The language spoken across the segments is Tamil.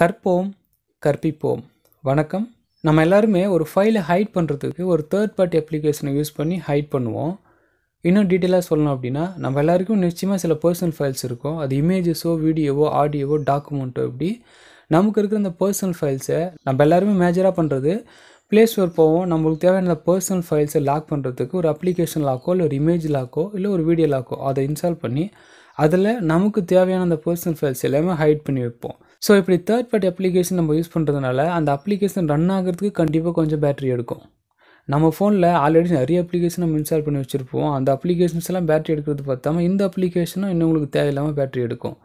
கற்போம் கற்பிப்போம் வணக்கம் நம்ம எல்லாருமே ஒரு ஃபைலை ஹைட் பண்ணுறதுக்கு ஒரு தேர்ட் பார்ட்டி அப்ளிகேஷனை யூஸ் பண்ணி ஹைட் பண்ணுவோம் இன்னும் டீட்டெயிலாக சொல்லணும் அப்படின்னா நம்ம எல்லாருக்கும் நிச்சயமாக சில பர்சனல் ஃபைல்ஸ் இருக்கும் அது இமேஜஸோ வீடியோவோ ஆடியோவோ டாக்குமெண்ட்டோ இப்படி நமக்கு இருக்கிற இந்த பர்சனல் ஃபைல்ஸை நம்ம எல்லாருமே மேஜராக பண்ணுறது ப்ளே ஸ்டோர் போவோம் நம்மளுக்கு தேவையான பர்சனல் ஃபைல்ஸை லாக் பண்ணுறதுக்கு ஒரு அப்ளிகேஷன் லாக்கோ இல்லை ஒரு இமேஜ் லாக்கோ இல்லை ஒரு வீடியோ லாக்கோ அதை இன்ஸ்டால் பண்ணி அதில் நமக்கு தேவையான அந்த பர்சனல் ஃபைல்ஸ் எல்லாமே ஹைட் பண்ணி வைப்போம் ஸோ இப்படி தேர்ட் பார்ட்டி அப்ளிகேஷன் நம்ம யூஸ் பண்ணுறதுனால அந்த அப்ளிகேஷன் ரன் ஆகிறதுக்கு கண்டிப்பாக கொஞ்சம் பேட்டரி எடுக்கும் நம்ம ஃபோனில் ஆல்ரெடி நிறைய அப்ளிகேஷன் நம்ம இன்ஸ்டால் பண்ணி வச்சுருப்போம் அந்த அப்ளிகேஷன்ஸ் எல்லாம் பேட்டரி எடுக்கிறது பார்த்தாமல் இந்த அப்ளிகேஷனும் இன்னும் உங்களுக்கு தேவையில்லாமல் பேட்டரி எடுக்கும்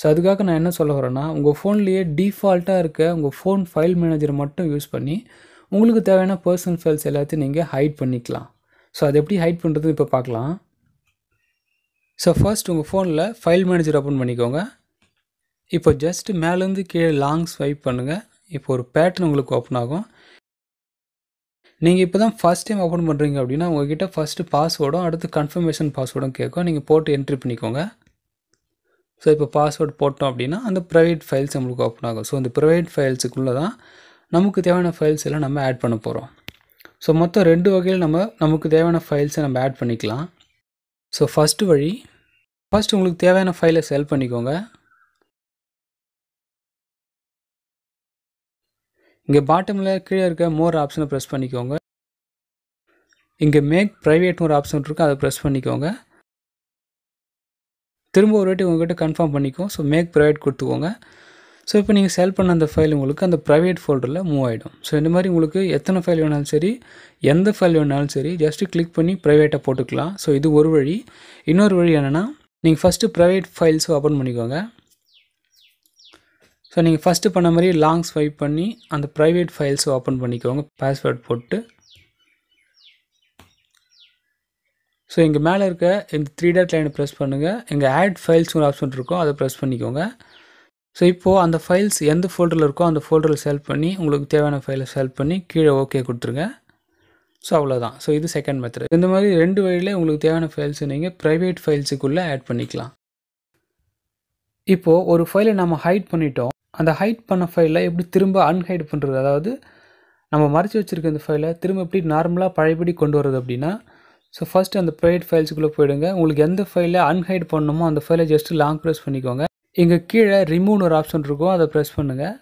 ஸோ அதுக்காக நான் என்ன சொல்ல வரேன்னா உங்கள் ஃபோன்லேயே டிஃபால்ட்டாக இருக்க உங்கள் ஃபோன் ஃபைல் மேனேஜர் மட்டும் யூஸ் பண்ணி உங்களுக்கு தேவையான பர்சனல் ஃபைல்ஸ் எல்லாத்தையும் நீங்கள் ஹைட் பண்ணிக்கலாம் ஸோ அது எப்படி ஹைட் பண்ணுறதுன்னு இப்போ பார்க்கலாம் ஸோ ஃபர்ஸ்ட் உங்கள் ஃபோனில் ஃபைல் மேனேஜர் ஓப்பன் பண்ணிக்கோங்க இப்போ ஜஸ்ட்டு மேலேருந்து கீழே லாங் ஸ்வைப் பண்ணுங்கள் இப்போ ஒரு பேட்டர்ன் உங்களுக்கு ஓப்பன் ஆகும் நீங்கள் இப்போ தான் ஃபஸ்ட் டைம் ஓப்பன் பண்ணுறீங்க அப்படின்னா உங்கள்கிட்ட ஃபஸ்ட்டு பாஸ்வேர்டும் அடுத்து கன்ஃபர்மேஷன் பாஸ்வேர்டும் கேட்கும் நீங்கள் போட்டு என்ட்ரி பண்ணிக்கோங்க ஸோ இப்போ பாஸ்வேர்டு போட்டோம் அப்படின்னா அந்த ப்ரைவேட் ஃபைல்ஸ் நம்மளுக்கு ஓப்பன் ஆகும் ஸோ அந்த ப்ரைவேட் ஃபைல்ஸுக்குள்ளே தான் நமக்கு தேவையான ஃபைல்ஸ் எல்லாம் நம்ம ஆட் பண்ண போகிறோம் ஸோ மொத்தம் ரெண்டு வகையில் நமக்கு தேவையான ஃபைல்ஸை நம்ம ஆட் பண்ணிக்கலாம் ஸோ ஃபஸ்ட்டு வழி ஃபஸ்ட்டு உங்களுக்கு தேவையான ஃபைலை செலக்ட் பண்ணிக்கோங்க இங்கே பாட்டமில் கீழே இருக்க மோர் ஆப்ஷனை ப்ரெஸ் பண்ணிக்கோங்க இங்கே மேக் ப்ரைவேட்னு ஒரு ஆப்ஷன் இருக்குது அதை ப்ரெஸ் பண்ணிக்கோங்க திரும்ப ஒரு வாட்டி உங்கள்கிட்ட கன்ஃபார்ம் பண்ணிக்கோங்க ஸோ மேக் ப்ரைவேட் கொடுத்துக்கோங்க ஸோ இப்போ நீங்கள் செல் பண்ண அந்த ஃபைல் உங்களுக்கு அந்த ப்ரைவேட் ஃபோல்டரில் மூவ் ஆகிடும் ஸோ இந்த மாதிரி உங்களுக்கு எத்தனை ஃபைல் வேணாலும் சரி எந்த ஃபைல் வேணாலும் சரி ஜஸ்ட்டு கிளிக் பண்ணி ப்ரைவேட்டாக போட்டுக்கலாம் ஸோ இது ஒரு வழி இன்னொரு வழி என்னென்னா நீங்கள் ஃபஸ்ட்டு ப்ரைவேட் ஃபைல்ஸை ஓப்பன் பண்ணிக்கோங்க ஸோ நீங்கள் ஃபஸ்ட்டு பண்ண மாதிரி லாங் ஸ்வைப் பண்ணி அந்த ப்ரைவேட் ஃபைல்ஸை ஓப்பன் பண்ணிக்கோங்க பாஸ்வேர்ட் போட்டு ஸோ இங்கே மேலே இருக்க இந்த 3 dot லைனை ப்ரெஸ் பண்ணுங்கள் இங்கே ஆட் ஃபைல்ஸ் ஒரு ஆப்ஷன் இருக்கும் அதை ப்ரெஸ் பண்ணிக்கோங்க ஸோ இப்போது அந்த ஃபைல்ஸ் எந்த ஃபோல்டரில் இருக்கோ அந்த ஃபோல்டரில் செலக்ட் பண்ணி உங்களுக்கு தேவையான ஃபைலை செலக்ட் பண்ணி கீழே ஓகே கொடுத்துருங்க ஸோ அவ்வளோதான் ஸோ இது செகண்ட் மெத்தட் இந்த மாதிரி ரெண்டு வழியில் உங்களுக்கு தேவையான ஃபைல்ஸை நீங்கள் ப்ரைவேட் ஃபைல்ஸுக்குள்ளே ஆட் பண்ணிக்கலாம் இப்போது ஒரு ஃபைலை நம்ம ஹைட் பண்ணிட்டோம் அந்த ஹைட் பண்ண ஃபைலை எப்படி திரும்ப அன்ஹைட் பண்ணுறது அதாவது நம்ம மறைச்சி வச்சுருக்க இந்த ஃபைலை திரும்ப எப்படி நார்மலாக பழையபடி கொண்டு வர்றது அப்படின்னா ஸோ ஃபஸ்ட்டு அந்த ப்ரைவேட் ஃபைல்ஸுக்குள்ளே போயிடுங்க உங்களுக்கு எந்த ஃபைலை அன்ஹைட் பண்ணணுமோ அந்த ஃபைலை ஜஸ்ட்டு லாங் ப்ரெஸ் பண்ணிக்கோங்க இங்கே கீழே ரிமூவ்னு ஒரு ஆப்ஷன் இருக்கும் அதை ப்ரெஸ் பண்ணுங்கள்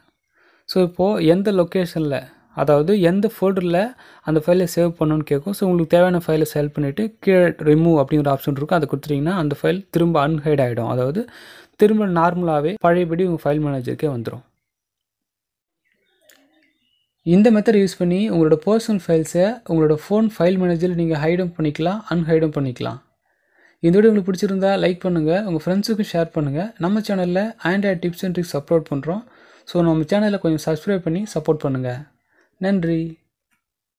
ஸோ இப்போது எந்த லொக்கேஷனில் அதாவது எந்த ஃபோல்டரில் அந்த ஃபைலை சேவ் பண்ணணுன்னு கேட்கும் ஸோ உங்களுக்கு தேவையான ஃபைலை செலக்ட் பண்ணிவிட்டு கீழே ரிமூவ் அப்படிங்கிற ஆப்ஷன் இருக்கும் அதை கொடுத்துட்டிங்கன்னா அந்த ஃபைல் திரும்ப அன்ஹைட் ஆகிடும் அதாவது திரும்ப நார்மலாகவே பழையபடி உங்கள் ஃபைல் மேனேஜருக்கே வந்துடும் இந்த மெத்தட் யூஸ் பண்ணி உங்களோட பர்சனல் ஃபைல்ஸை உங்களோட ஃபோன் ஃபைல் மேனேஜரில் நீங்கள் ஹைடும் பண்ணிக்கலாம் அன்ஹைடும் பண்ணிக்கலாம் இந்த வீடியோ உங்களுக்கு பிடிச்சிருந்தா லைக் பண்ணுங்கள் உங்கள் ஃப்ரெண்ட்ஸுக்கும் ஷேர் பண்ணுங்கள் நம்ம சேனலில் Android tips and tricks upload பண்ணுறோம் ஸோ நம்ம சேனலில் கொஞ்சம் சப்ஸ்கிரைப் பண்ணி சப்போர்ட் பண்ணுங்கள் நன்றி